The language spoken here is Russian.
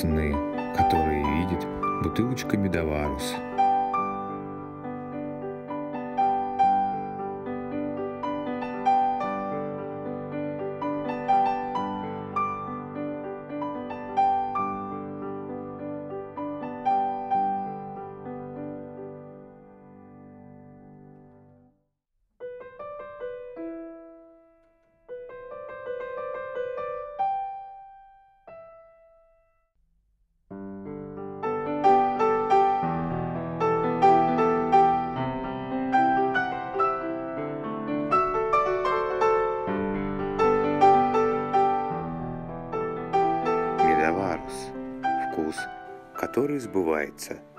сны, которые видит бутылочка Медоварус. Вкус, который сбывается.